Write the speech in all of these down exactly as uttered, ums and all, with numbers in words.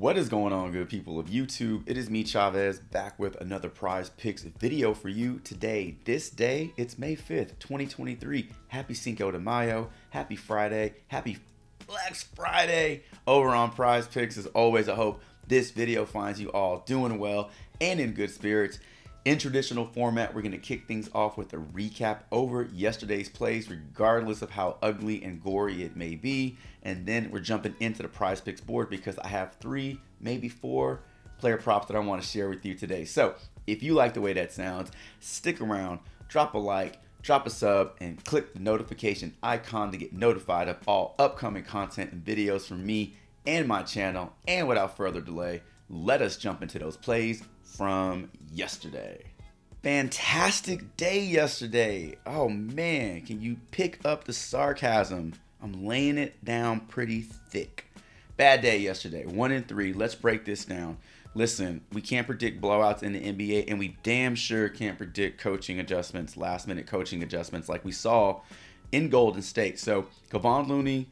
What is going on, good people of YouTube? It is me, Chavez, back with another Prize Picks video for you today. This day, it's May fifth, twenty twenty-three. Happy Cinco de Mayo. Happy Friday. Happy Black Friday over on Prize Picks. As always, I hope this video finds you all doing well and in good spirits. In traditional format, we're going to kick things off with a recap over yesterday's plays, regardless of how ugly and gory it may be. And then we're jumping into the Prize Picks board because I have three, maybe four player props that I want to share with you today. So if you like the way that sounds, stick around, drop a like, drop a sub, and click the notification icon to get notified of all upcoming content and videos from me and my channel. And without further delay, let us jump into those plays from yesterday. Fantastic day yesterday. Oh man, can you pick up the sarcasm? I'm laying it down pretty thick. Bad day yesterday, one and three. Let's break this down. Listen, we can't predict blowouts in the N B A, and we damn sure can't predict coaching adjustments, last minute coaching adjustments like we saw in Golden State. So Kevon Looney,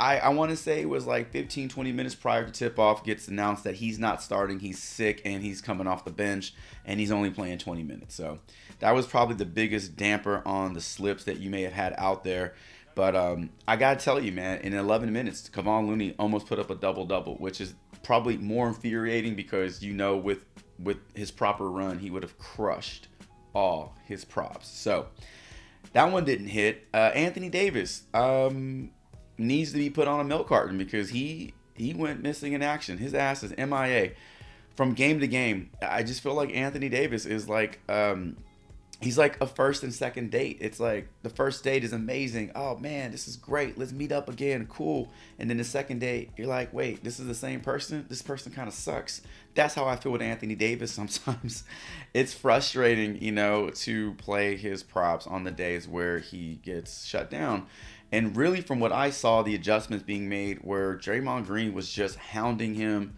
I, I want to say it was like fifteen, twenty minutes prior to tip-off, gets announced that he's not starting, he's sick, and he's coming off the bench, and he's only playing twenty minutes. So that was probably the biggest damper on the slips that you may have had out there. But um, I got to tell you, man, in eleven minutes, Kevon Looney almost put up a double-double, which is probably more infuriating because, you know, with, with his proper run, he would have crushed all his props. So that one didn't hit. Uh, Anthony Davis, um... needs to be put on a milk carton because he he went missing in action. His ass is M I A from game to game. I just feel like Anthony Davis is like um he's like a first and second date. It's like the first date is amazing. Oh man, this is great. Let's meet up again. Cool. And then the second date, you're like, wait, this is the same person? This person kind of sucks. That's how I feel with Anthony Davis sometimes. It's frustrating, you know, to play his props on the days where he gets shut down. And really, from what I saw, the adjustments being made where Draymond Green was just hounding him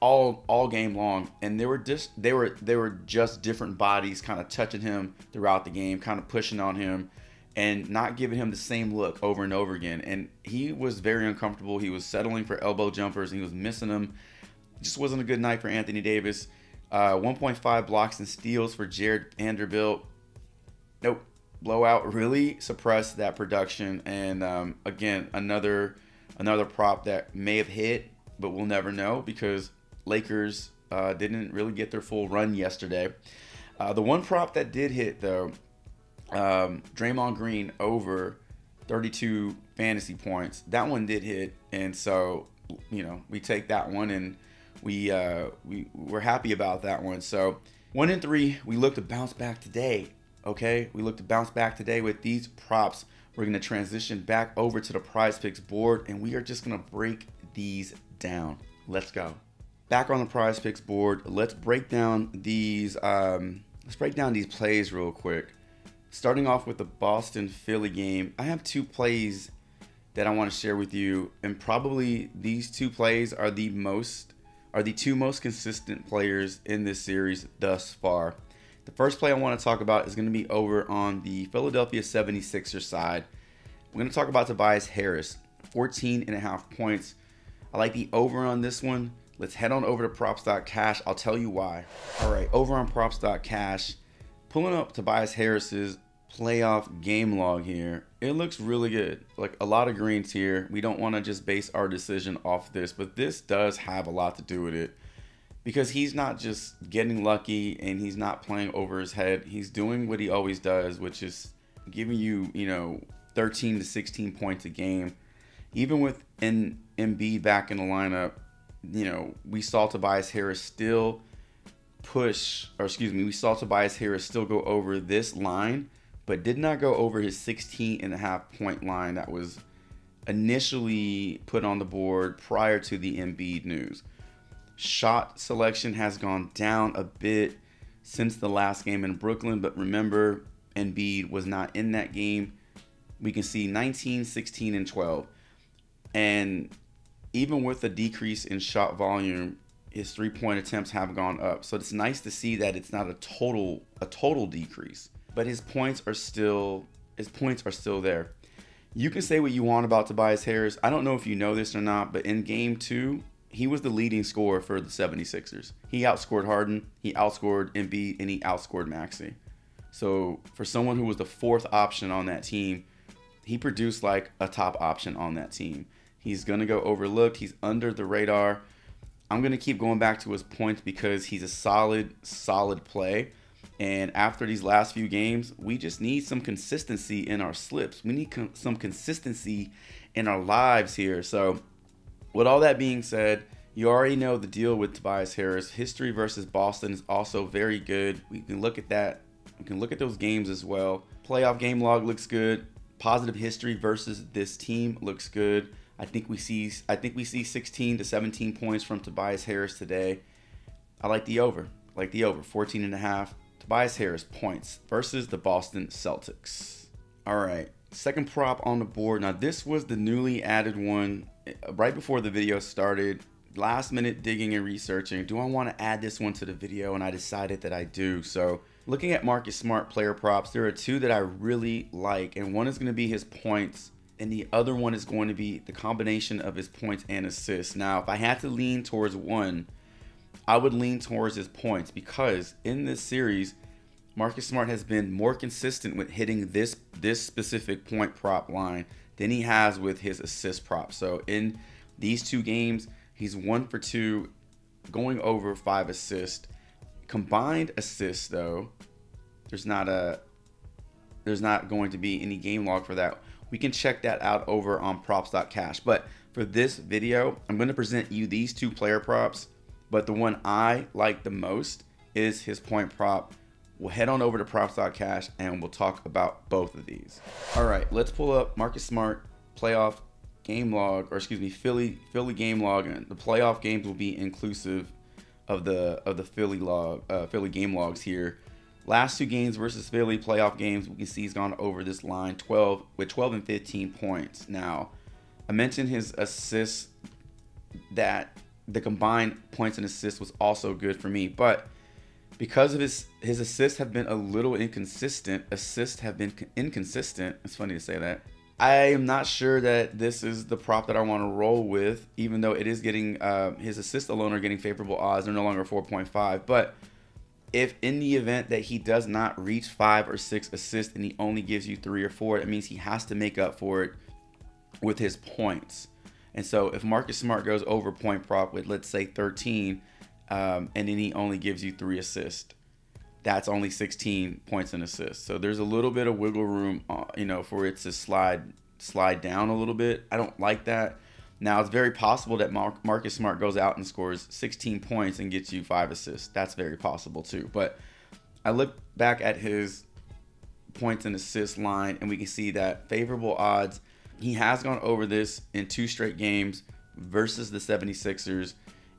all all game long, and they were just they were they were just different bodies kind of touching him throughout the game, kind of pushing on him, and not giving him the same look over and over again. And he was very uncomfortable. He was settling for elbow jumpers, and he was missing them. It just wasn't a good night for Anthony Davis. Uh, one point five blocks and steals for Jared Vanderbilt. Nope. Blowout really suppressed that production, and um, again, another another prop that may have hit, but we'll never know because Lakers uh, didn't really get their full run yesterday. Uh, the one prop that did hit, though, um, Draymond Green over thirty-two fantasy points, that one did hit, and so you know we take that one, and we uh, we we're happy about that one. So one and three, we look to bounce back today. Okay, we look to bounce back today with these props. We're going to transition back over to the Prize Picks board, and we are just going to break these down. Let's go. Back on the Prize Picks board, let's break down these um, let's break down these plays real quick. Starting off with the Boston Philly game, I have two plays that I want to share with you, and probably these two plays are the most are the two most consistent players in this series thus far. The first play I want to talk about is going to be over on the Philadelphia seventy-sixers side. We're going to talk about Tobias Harris, fourteen and a half points. I like the over on this one. Let's head on over to props dot cash. I'll tell you why. All right, over on props dot cash, pulling up Tobias Harris's playoff game log here. It looks really good. Like a lot of greens here. We don't want to just base our decision off this, but this does have a lot to do with it, because he's not just getting lucky and he's not playing over his head. He's doing what he always does, which is giving you, you know, thirteen to sixteen points a game. Even with Embiid back in the lineup, you know, we saw Tobias Harris still push, or excuse me, we saw Tobias Harris still go over this line, but did not go over his sixteen and a half point line that was initially put on the board prior to the Embiid news. Shot selection has gone down a bit since the last game in Brooklyn, but remember, Embiid was not in that game. We can see nineteen, sixteen, and twelve. And even with a decrease in shot volume, his three-point attempts have gone up. So it's nice to see that it's not a total a total decrease, but his points are still his points are still there. You can say what you want about Tobias Harris. I don't know if you know this or not, but in game two, he was the leading scorer for the seventy-sixers. He outscored Harden, he outscored Embiid, and he outscored Maxey. So for someone who was the fourth option on that team, he produced like a top option on that team. He's going to go overlooked. He's under the radar. I'm going to keep going back to his points because he's a solid, solid play. And after these last few games, we just need some consistency in our slips. We need co- some consistency in our lives here. So with all that being said, you already know the deal with Tobias Harris. History versus Boston is also very good. We can look at that. We can look at those games as well. Playoff game log looks good. Positive history versus this team looks good. I think we see I think we see sixteen to seventeen points from Tobias Harris today. I like the over. I like the over. fourteen and a half. Tobias Harris points versus the Boston Celtics. All right. Second prop on the board. Now, this was the newly added one right before the video started. Last minute digging and researching. Do I want to add this one to the video? And I decided that I do. So looking at Marcus Smart player props, there are two that I really like. And one is going to be his points, and the other one is going to be the combination of his points and assists. Now, if I had to lean towards one, I would lean towards his points because in this series, Marcus Smart has been more consistent with hitting this, this specific point prop line than he has with his assist prop. So in these two games, he's one for two, going over five assists. Combined assists, though, there's not a, there's not going to be any game log for that. We can check that out over on props dot cash. But for this video, I'm going to present you these two player props, but the one I like the most is his point prop. We'll head on over to props dot cash and we'll talk about both of these. All right, let's pull up Marcus Smart playoff game log, or excuse me, Philly Philly game log. And the playoff games will be inclusive of the of the Philly log, uh, Philly game logs here. Last two games versus Philly playoff games, we can see he's gone over this line twelve with twelve and fifteen points. Now, I mentioned his assists, that the combined points and assists was also good for me, but because of his his assists have been a little inconsistent, assists have been inconsistent. It's funny to say that. I am not sure that this is the prop that I want to roll with, even though it is getting uh, his assists alone are getting favorable odds. They're no longer four point five, but if in the event that he does not reach five or six assists and he only gives you three or four, it means he has to make up for it with his points. And so if Marcus Smart goes over point prop with, let's say, thirteen, um, and then he only gives you three assists, that's only sixteen points and assists. So there's a little bit of wiggle room, uh, you know, for it to slide slide down a little bit. I don't like that. Now, it's very possible that Mar- Marcus Smart goes out and scores sixteen points and gets you five assists. That's very possible too. But I look back at his points and assists line, and we can see that favorable odds. He has gone over this in two straight games versus the seventy-sixers.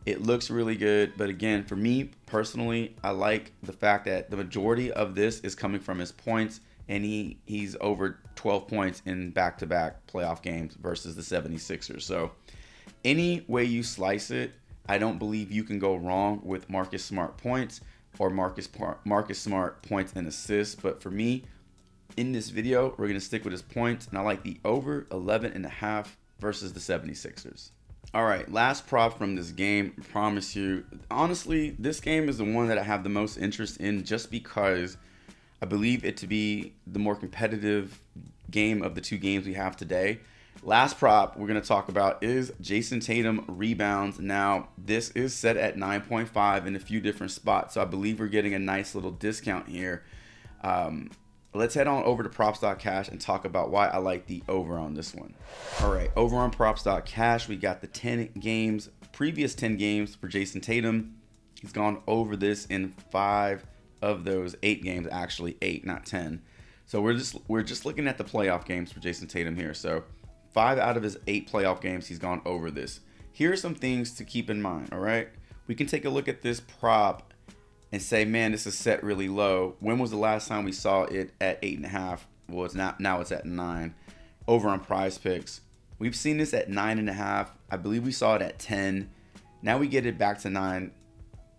It looks really good. But again, for me personally, I like the fact that the majority of this is coming from his points, and he, he's over twelve points in back-to-back playoff games versus the seventy-sixers. So any way you slice it, I don't believe you can go wrong with Marcus Smart points or Marcus, Marcus Smart points and assists. But for me, in this video, we're going to stick with his points, and I like the over eleven and a half versus the seventy-sixers. All right, last prop from this game, I promise you. Honestly, this game is the one that I have the most interest in just because I believe it to be the more competitive game of the two games we have today. Last prop we're going to talk about is Jayson Tatum rebounds. Now, this is set at nine point five in a few different spots, so I believe we're getting a nice little discount here. Um, let's head on over to props dot cash and talk about why I like the over on this one. All right, over on props dot cash, we got the ten games, previous ten games for Jayson Tatum. He's gone over this in five of those eight games, actually eight, not ten. So we're just we're just looking at the playoff games for Jayson Tatum here. So five out of his eight playoff games, he's gone over this. Here are some things to keep in mind. All right, we can take a look at this prop and say, man, this is set really low. When was the last time we saw it at eight and a half? Well, it's not now. It's at nine. Over on Prize Picks, we've seen this at nine and a half. I believe we saw it at ten. Now we get it back to nine.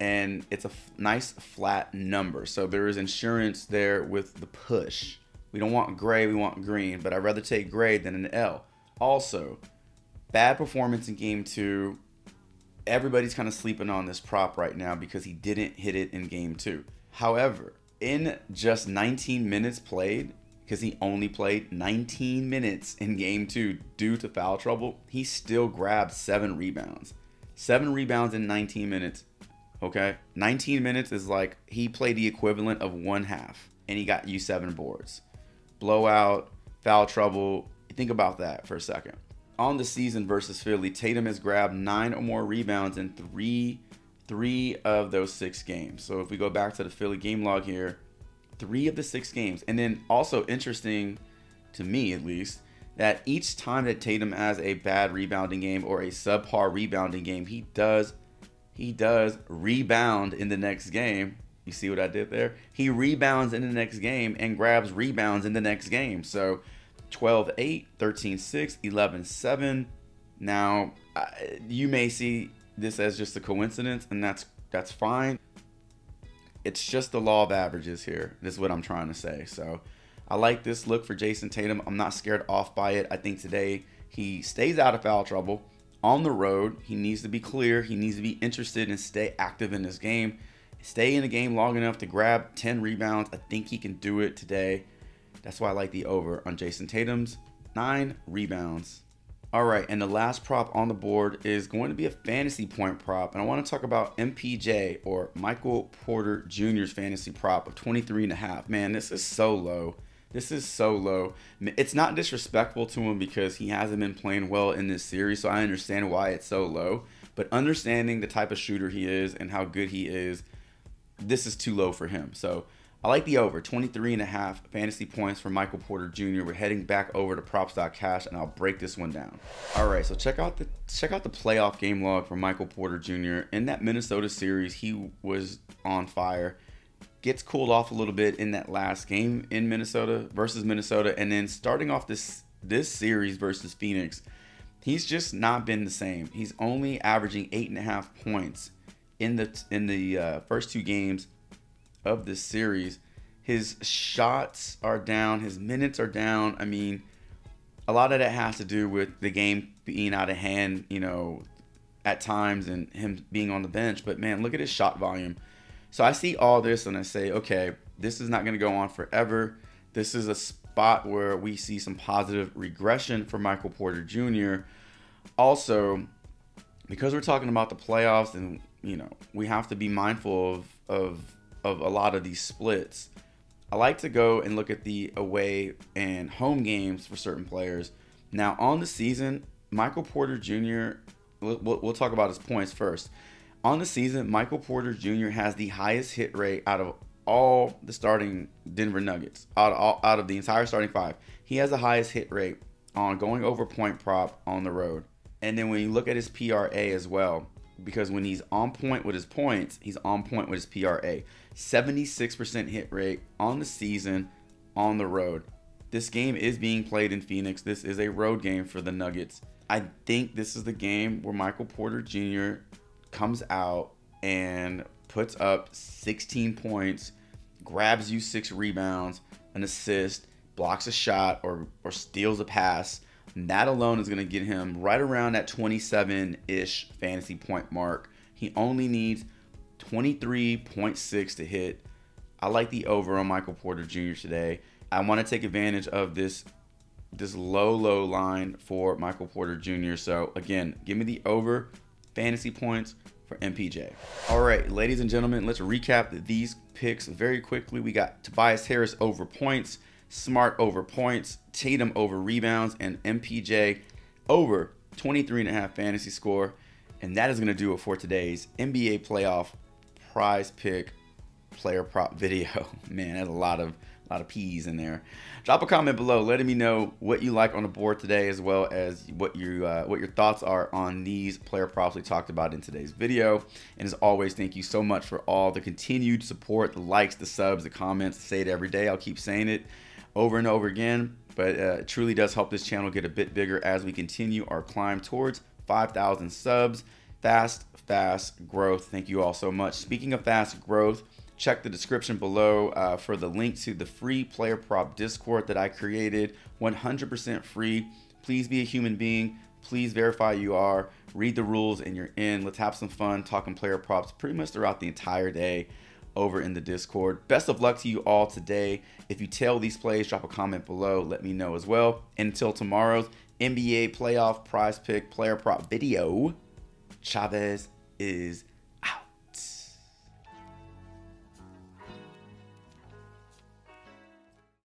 And it's a nice flat number. So there is insurance there with the push. We don't want gray, we want green, but I'd rather take gray than an L. Also, bad performance in game two. everybody's kind of sleeping on this prop right now because he didn't hit it in game two. However, in just nineteen minutes played, because he only played nineteen minutes in game two due to foul trouble, he still grabbed seven rebounds. Seven rebounds in nineteen minutes, okay? nineteen minutes is like he played the equivalent of one half, and he got you seven boards. Blowout, foul trouble, think about that for a second. On the season versus Philly, Tatum has grabbed nine or more rebounds in three, three of those six games. So if we go back to the Philly game log here, three of the six games. And then also interesting, to me at least, that each time that Tatum has a bad rebounding game or a subpar rebounding game, he does, he does rebound in the next game. You see what I did there? He rebounds in the next game and grabs rebounds in the next game. So twelve eight, thirteen six, eleven seven. Now, I, you may see this as just a coincidence, and that's that's fine. It's just the law of averages here. This is what I'm trying to say. So I like this look for Jayson Tatum. I'm not scared off by it. I think today he stays out of foul trouble. On the road, he needs to be clear. He needs to be interested and stay active in this game. Stay in the game long enough to grab ten rebounds. I think he can do it today. That's why I like the over on Jayson Tatum's nine rebounds. All right, and the last prop on the board is going to be a fantasy point prop, and I want to talk about M P J, or Michael Porter Junior's fantasy prop of twenty-three and a half. Man, this is so low. This is so low. It's not disrespectful to him because he hasn't been playing well in this series, so I understand why it's so low. But understanding the type of shooter he is and how good he is, this is too low for him. So I like the over, twenty-three and a half fantasy points for Michael Porter Junior We're heading back over to props dot cash, and I'll break this one down. All right, so check out the check out the playoff game log for Michael Porter Junior In that Minnesota series, he was on fire. Gets cooled off a little bit in that last game in Minnesota versus Minnesota, and then starting off this this series versus Phoenix, he's just not been the same. He's only averaging eight and a half points in the in the uh, first two games of this series. His shots are down, his minutes are down. I mean, a lot of that has to do with the game being out of hand, you know, at times, and him being on the bench. But man, look at his shot volume. So I see all this and I say, okay, this is not going to go on forever. This is a spot where we see some positive regression for Michael Porter Junior Also, because we're talking about the playoffs, and you know, we have to be mindful of of of a lot of these splits. I like to go and look at the away and home games for certain players. Now on the season, Michael Porter Junior, we'll, we'll talk about his points first. On the season, Michael Porter Junior has the highest hit rate out of all the starting Denver Nuggets, out of, all, out of the entire starting five. He has the highest hit rate on going over point prop on the road. And then when you look at his P R A as well, because when he's on point with his points, he's on point with his P R A. seventy-six percent hit rate on the season on the road. This game is being played in Phoenix. This is a road game for the Nuggets. I think this is the game where Michael Porter Junior comes out and puts up sixteen points, grabs you six rebounds, an assist, blocks a shot, or, or steals a pass. And that alone is going to get him right around that twenty-seven-ish fantasy point mark. He only needs twenty-three point six to hit. I like the over on Michael Porter Junior today. I want to take advantage of this this low, low line for Michael Porter Junior So, again, give me the over fantasy points for M P J. All right, ladies and gentlemen, let's recap these picks very quickly. We got Tobias Harris over points, Smart over points, Tatum over rebounds, and M P J over twenty-three and a half fantasy score. And that is going to do it for today's N B A playoff prize pick player prop video. Man, that's a lot of a lot of P's in there. Drop a comment below letting me know what you like on the board today, as well as what you uh, what your thoughts are on these player props we talked about in today's video. And as always, thank you so much for all the continued support, the likes, the subs, the comments. I say it every day. I'll keep saying it over and over again, but uh, it truly does help this channel get a bit bigger as we continue our climb towards five thousand subs. Fast, fast growth. Thank you all so much. Speaking of fast growth, Check the description below uh, for the link to the free player prop Discord that I created, one hundred percent free. Please be a human being. Please verify you are. Read the rules and you're in. Let's have some fun talking player props pretty much throughout the entire day over in the Discord. Best of luck to you all today. If you tail these plays, drop a comment below. Let me know as well. Until tomorrow's N B A playoff prize pick player prop video, Chavez is